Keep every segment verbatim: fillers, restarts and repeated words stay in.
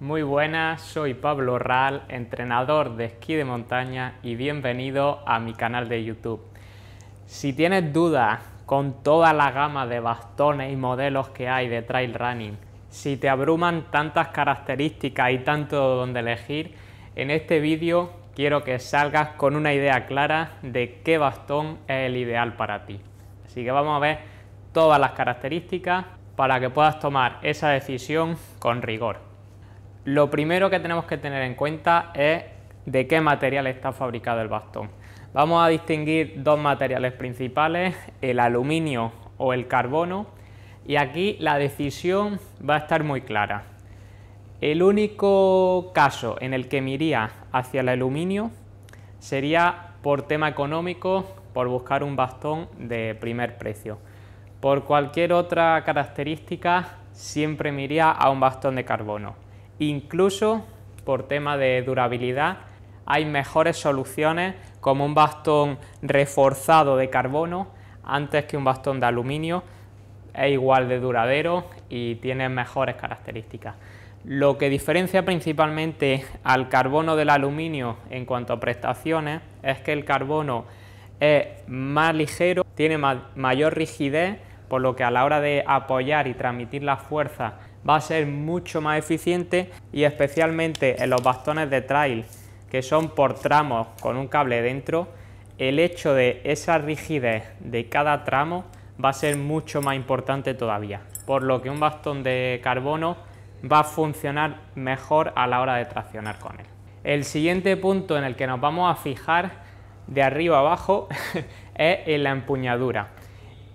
Muy buenas, soy Pablo RAL, entrenador de esquí de montaña y bienvenido a mi canal de YouTube. Si tienes dudas con toda la gama de bastones y modelos que hay de trail running, si te abruman tantas características y tanto donde elegir, en este vídeo quiero que salgas con una idea clara de qué bastón es el ideal para ti. Así que vamos a ver todas las características para que puedas tomar esa decisión con rigor. Lo primero que tenemos que tener en cuenta es de qué material está fabricado el bastón. Vamos a distinguir dos materiales principales, el aluminio o el carbono, y aquí la decisión va a estar muy clara. El único caso en el que me iría hacia el aluminio sería por tema económico, por buscar un bastón de primer precio. Por cualquier otra característica siempre me iría a un bastón de carbono. Incluso por tema de durabilidad hay mejores soluciones como un bastón reforzado de carbono antes que un bastón de aluminio, es igual de duradero y tiene mejores características. Lo que diferencia principalmente al carbono del aluminio en cuanto a prestaciones es que el carbono es más ligero, tiene ma- mayor rigidez, por lo que a la hora de apoyar y transmitir la fuerza va a ser mucho más eficiente, y especialmente en los bastones de trail que son por tramos con un cable dentro, el hecho de esa rigidez de cada tramo va a ser mucho más importante todavía, por lo que un bastón de carbono va a funcionar mejor a la hora de traccionar con él. El siguiente punto en el que nos vamos a fijar de arriba abajo es en la empuñadura,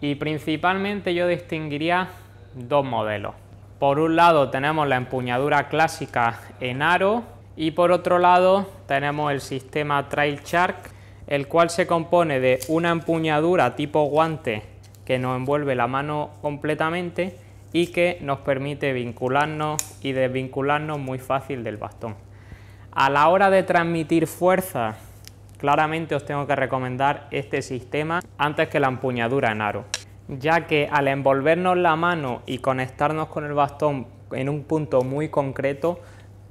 y principalmente yo distinguiría dos modelos. Por un lado tenemos la empuñadura clásica en aro y por otro lado tenemos el sistema Trail Shark, el cual se compone de una empuñadura tipo guante que nos envuelve la mano completamente y que nos permite vincularnos y desvincularnos muy fácil del bastón. A la hora de transmitir fuerza, claramente os tengo que recomendar este sistema antes que la empuñadura en aro, ya que al envolvernos la mano y conectarnos con el bastón en un punto muy concreto,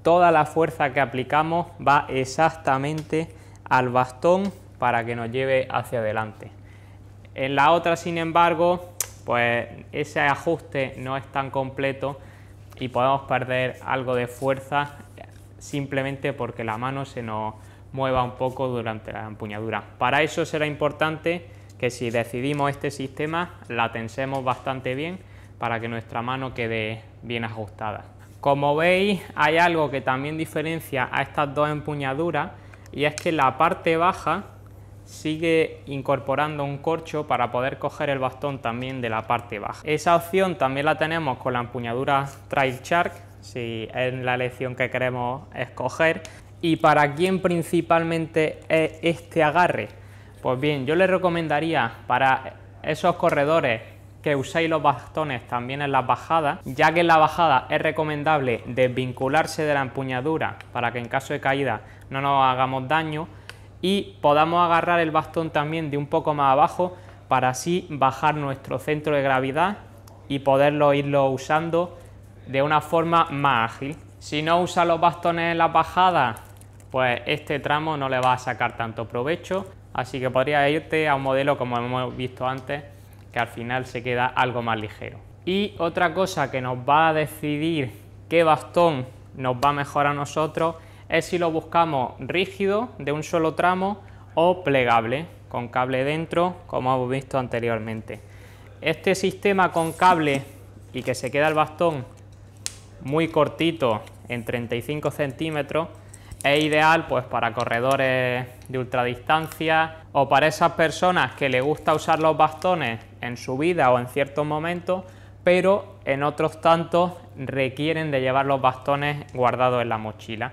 toda la fuerza que aplicamos va exactamente al bastón para que nos lleve hacia adelante. En la otra, sin embargo, pues ese ajuste no es tan completo y podemos perder algo de fuerza simplemente porque la mano se nos mueva un poco durante la empuñadura. Para eso será importante que si decidimos este sistema la tensemos bastante bien para que nuestra mano quede bien ajustada. Como veis, hay algo que también diferencia a estas dos empuñaduras, y es que la parte baja sigue incorporando un corcho para poder coger el bastón también de la parte baja. Esa opción también la tenemos con la empuñadura Trail Shark, si es la elección que queremos escoger. ¿Y para quién principalmente es este agarre? Pues bien, yo les recomendaría para esos corredores que usáis los bastones también en las bajadas, ya que en la bajada es recomendable desvincularse de la empuñadura para que en caso de caída no nos hagamos daño y podamos agarrar el bastón también de un poco más abajo para así bajar nuestro centro de gravedad y poderlo irlo usando de una forma más ágil. Si no usa los bastones en las bajadas, pues este tramo no le va a sacar tanto provecho. Así que podría irte a un modelo como hemos visto antes, que al final se queda algo más ligero. Y otra cosa que nos va a decidir qué bastón nos va mejor a nosotros es si lo buscamos rígido, de un solo tramo, o plegable, con cable dentro, como hemos visto anteriormente. Este sistema con cable y que se queda el bastón muy cortito, en treinta y cinco centímetros, es ideal pues para corredores de ultradistancia o para esas personas que les gusta usar los bastones en subida o en ciertos momentos, pero en otros tantos requieren de llevar los bastones guardados en la mochila.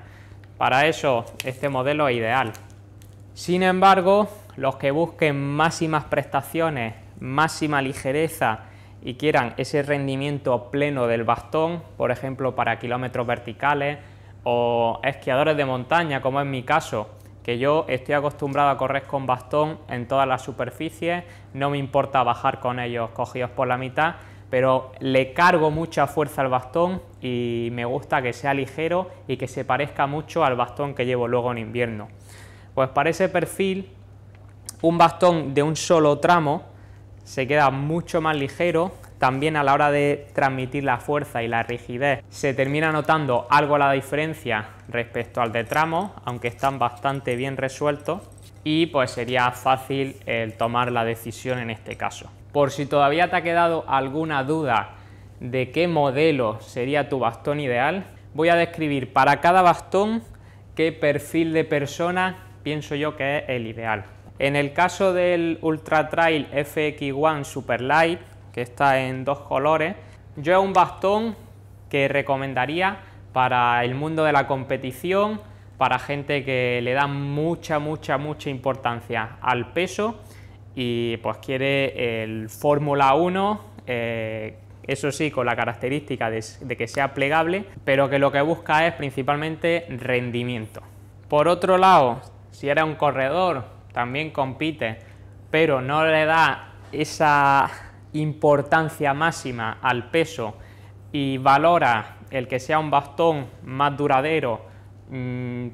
Para eso este modelo es ideal. Sin embargo, los que busquen máximas prestaciones, máxima ligereza y quieran ese rendimiento pleno del bastón, por ejemplo para kilómetros verticales, o esquiadores de montaña, como es mi caso, que yo estoy acostumbrado a correr con bastón en todas las superficies, no me importa bajar con ellos cogidos por la mitad, pero le cargo mucha fuerza al bastón y me gusta que sea ligero y que se parezca mucho al bastón que llevo luego en invierno. Pues para ese perfil, un bastón de un solo tramo se queda mucho más ligero. También a la hora de transmitir la fuerza y la rigidez se termina notando algo la diferencia respecto al de tramo, aunque están bastante bien resueltos, y pues sería fácil el tomar la decisión en este caso. Por si todavía te ha quedado alguna duda de qué modelo sería tu bastón ideal, voy a describir para cada bastón qué perfil de persona pienso yo que es el ideal. En el caso del Ultra Trail F X uno Superlight, que está en dos colores, yo es un bastón que recomendaría para el mundo de la competición, para gente que le da mucha, mucha, mucha importancia al peso y pues quiere el Fórmula uno, eh, eso sí, con la característica de, de que sea plegable, pero que lo que busca es principalmente rendimiento. Por otro lado, si eres un corredor, también compite, pero no le da esa importancia máxima al peso y valora el que sea un bastón más duradero,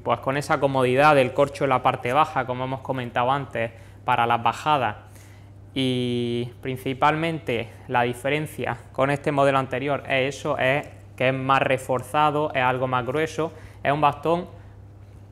pues con esa comodidad del corcho en la parte baja, como hemos comentado antes, para las bajadas, y principalmente la diferencia con este modelo anterior es eso, es que es más reforzado, es algo más grueso, es un bastón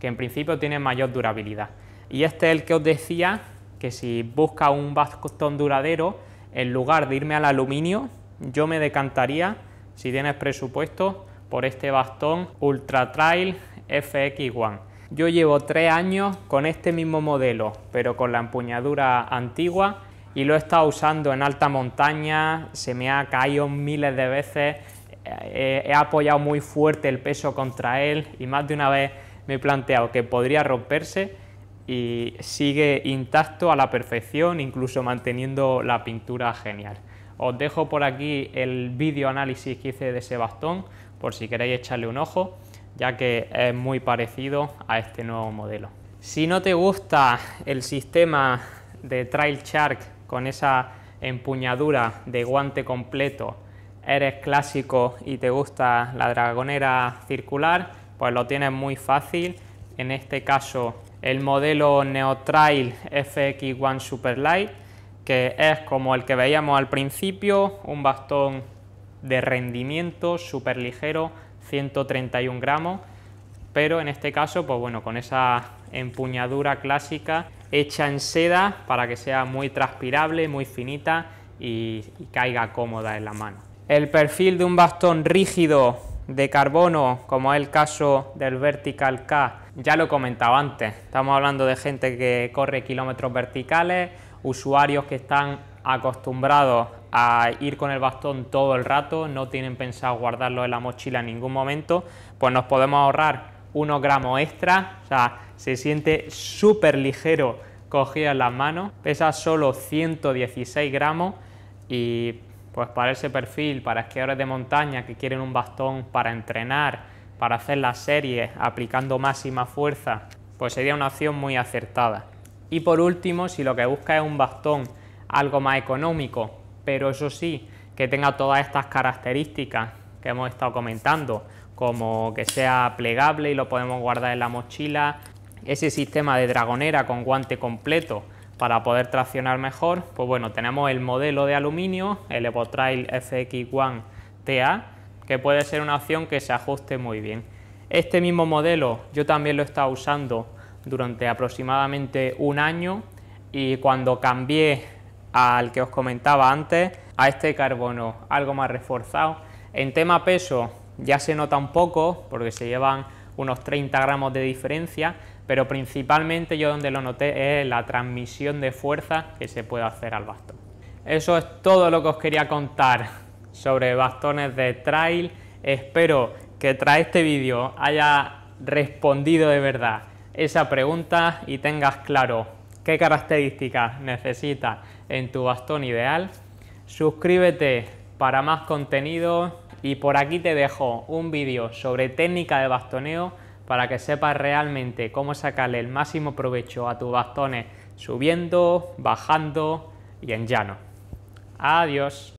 que en principio tiene mayor durabilidad. Y este es el que os decía, que si busca un bastón duradero, en lugar de irme al aluminio, yo me decantaría, si tienes presupuesto, por este bastón Ultra Trail F X uno. Yo llevo tres años con este mismo modelo, pero con la empuñadura antigua, y lo he estado usando en alta montaña, se me ha caído miles de veces, he apoyado muy fuerte el peso contra él y más de una vez me he planteado que podría romperse, y sigue intacto a la perfección, incluso manteniendo la pintura genial. Os dejo por aquí el vídeo análisis que hice de ese bastón, por si queréis echarle un ojo, ya que es muy parecido a este nuevo modelo. Si no te gusta el sistema de Trail Shark con esa empuñadura de guante completo, eres clásico y te gusta la dragonera circular, pues lo tienes muy fácil. En este caso, el modelo Neotrail F X uno Superlight, que es como el que veíamos al principio, un bastón de rendimiento súper ligero, ciento treinta y un gramos, pero en este caso, pues bueno, con esa empuñadura clásica hecha en seda para que sea muy transpirable, muy finita y, y caiga cómoda en la mano. El perfil de un bastón rígido de carbono, como es el caso del Vertical K, ya lo he comentado antes, estamos hablando de gente que corre kilómetros verticales, usuarios que están acostumbrados a ir con el bastón todo el rato, no tienen pensado guardarlo en la mochila en ningún momento, pues nos podemos ahorrar unos gramos extra, o sea, se siente súper ligero cogido en las manos, pesa solo ciento dieciséis gramos y pues para ese perfil, para esquiadores de montaña que quieren un bastón para entrenar, para hacer las series aplicando máxima fuerza, pues sería una opción muy acertada. Y por último, si lo que busca es un bastón algo más económico, pero eso sí, que tenga todas estas características que hemos estado comentando, como que sea plegable y lo podemos guardar en la mochila, ese sistema de dragonera con guante completo para poder traccionar mejor, pues bueno, tenemos el modelo de aluminio, el Evo Trail F X uno T A, que puede ser una opción que se ajuste muy bien. Este mismo modelo yo también lo he estado usando durante aproximadamente un año y cuando cambié al que os comentaba antes, a este carbono algo más reforzado, en tema peso ya se nota un poco porque se llevan unos treinta gramos de diferencia, pero principalmente yo donde lo noté es la transmisión de fuerza que se puede hacer al bastón. Eso es todo lo que os quería contar sobre bastones de trail. Espero que tras este vídeo haya respondido de verdad esa pregunta y tengas claro qué características necesitas en tu bastón ideal. Suscríbete para más contenido y por aquí te dejo un vídeo sobre técnica de bastoneo para que sepas realmente cómo sacarle el máximo provecho a tus bastones subiendo, bajando y en llano. Adiós.